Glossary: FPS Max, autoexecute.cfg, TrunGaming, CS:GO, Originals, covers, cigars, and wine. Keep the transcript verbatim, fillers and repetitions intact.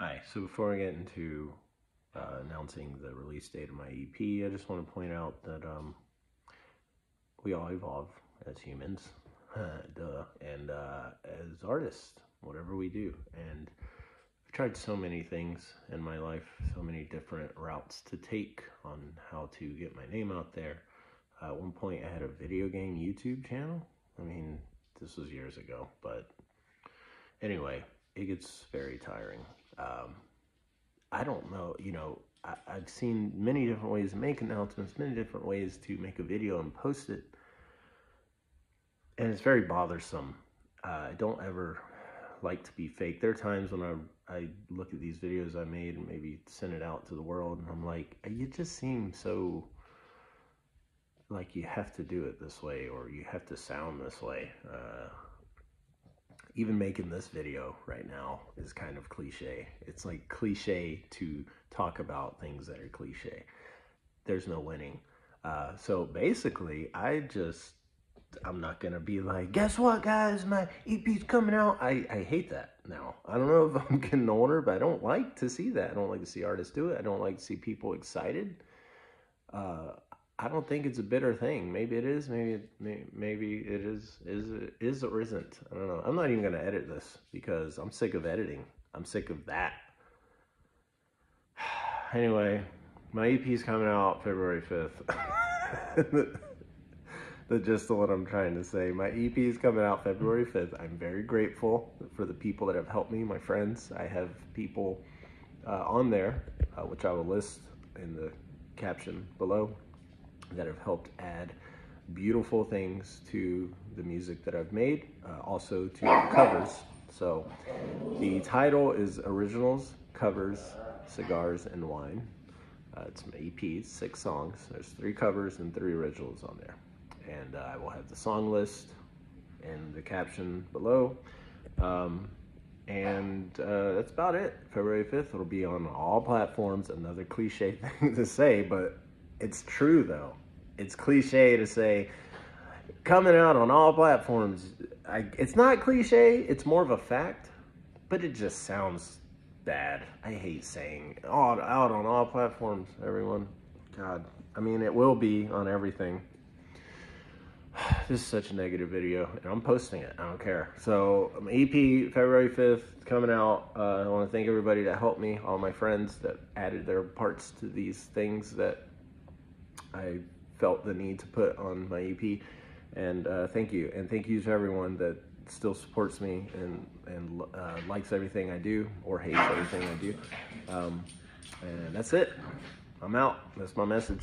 Hi, so before I get into uh, announcing the release date of my E P, I just want to point out that um, we all evolve as humans, duh, and uh, as artists, whatever we do. And I've tried so many things in my life, so many different routes to take on how to get my name out there. Uh, at one point I had a video game YouTube channel. I mean, this was years ago, but anyway, it gets very tiring. Um, I don't know, you know, I, I've seen many different ways to make announcements, many different ways to make a video and post it. And it's very bothersome. Uh, I don't ever like to be fake. There are times when I, I look at these videos I made and maybe send it out to the world, and I'm like, you just seem so like you have to do it this way, or you have to sound this way. Uh, Even making this video right now is kind of cliche. It's like cliche to talk about things that are cliche. There's no winning. Uh, so basically, I just, I'm not gonna be like, guess what guys, my E P's coming out. I, I hate that now. I don't know if I'm getting older, but I don't like to see that. I don't like to see artists do it. I don't like to see people excited. Uh, I don't think it's a bitter thing. Maybe it is, maybe it, may, maybe it is, is, is or isn't. I don't know. I'm not even going to edit this because I'm sick of editing. I'm sick of that. Anyway, my E P is coming out February fifth. That's just what I'm trying to say. My E P is coming out February fifth. I'm very grateful for the people that have helped me, my friends. I have people uh, on there, uh, which I will list in the caption below, that have helped add beautiful things to the music that I've made, uh, also to the covers. So the title is Originals, Covers, Cigars, and Wine. Uh, it's my E P, six songs. There's three covers and three originals on there. And uh, I will have the song list in the caption below. Um, and uh, that's about it. February fifth, it'll be on all platforms. Another cliche thing to say, but it's true though. It's cliche to say coming out on all platforms. I, it's not cliche, it's more of a fact, but it just sounds bad. I hate saying all out on all platforms, everyone. God, I mean, it will be on everything. This is such a negative video, and I'm posting it. I don't care. So, my E P, February fifth, coming out. Uh, I want to thank everybody that helped me, all my friends that added their parts to these things that I felt the need to put on my E P, and uh, thank you. And thank you to everyone that still supports me and, and uh, likes everything I do, or hates everything I do. Um, and that's it. I'm out. That's my message.